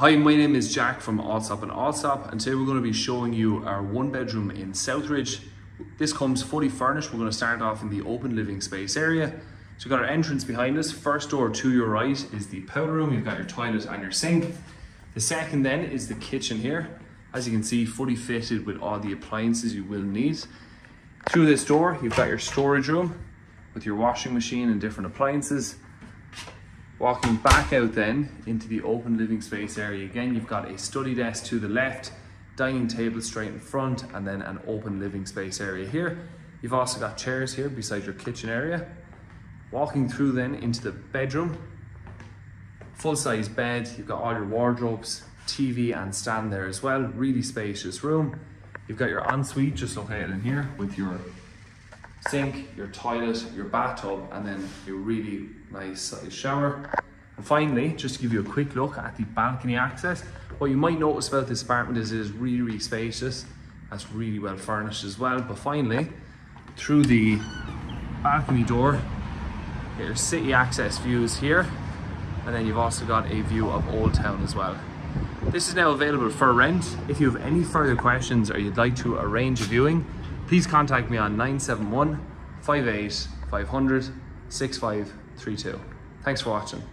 Hi, my name is Jack from Allsop & Allsop, and today we're going to be showing you our one bedroom in South Ridge. This comes fully furnished. We're going to start off in the open living space area. So we've got our entrance behind us. First door to your right is the powder room. You've got your toilet and your sink. The second then is the kitchen here. As you can see, fully fitted with all the appliances you will need. Through this door, you've got your storage room with your washing machine and different appliances. Walking back out then into the open living space area again, you've got a study desk to the left, dining table straight in front, and then an open living space area here. You've also got chairs here beside your kitchen area. Walking through then into the bedroom, full-size bed, you've got all your wardrobes, TV and stand there as well, really spacious room. You've got your ensuite just located in here with your sink, your toilet, your bathtub, and then your really nice size shower. And finally, just to give you a quick look at the balcony access, what you might notice about this apartment is it is really, really spacious. That's really well furnished as well. But finally, through the balcony door, get your city access views here, and then you've also got a view of Old Town as well. This is now available for rent. If you have any further questions or you'd like to arrange a viewing, please contact me on 971-58-500-6532. Thanks for watching.